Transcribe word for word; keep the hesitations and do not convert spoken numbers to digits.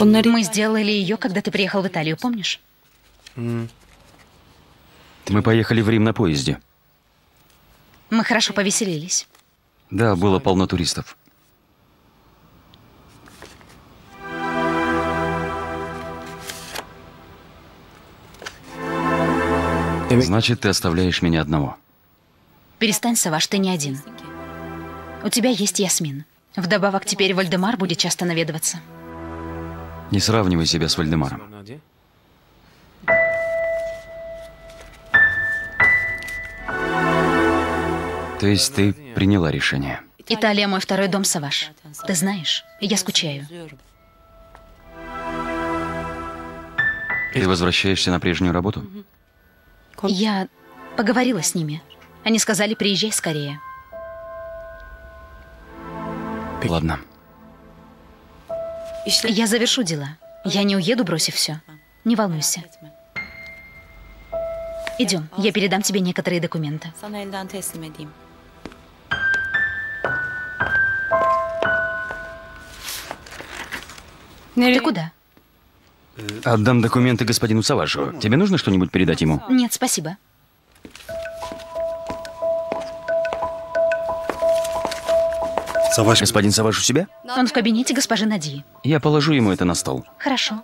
Мы сделали ее, когда ты приехал в Италию, помнишь? Мы поехали в Рим на поезде. Мы хорошо повеселились. Да, было полно туристов. Значит, ты оставляешь меня одного. Перестань, Саваш, ты не один. У тебя есть Ясмин. Вдобавок, теперь Вальдемар будет часто наведываться. Не сравнивай себя с Вальдемаром. То есть ты приняла решение? Италия – мой второй дом, Саваш. Ты знаешь, я скучаю. Ты возвращаешься на прежнюю работу? Я поговорила с ними. Они сказали, приезжай скорее. Ладно. Я завершу дела. Я не уеду, бросив все. Не волнуйся. Идем, я передам тебе некоторые документы. Ты куда? Отдам документы господину Савашу. Тебе нужно что-нибудь передать ему? Нет, спасибо. Господин Саваш у себя? Он в кабинете госпожи Нади. Я положу ему это на стол. Хорошо.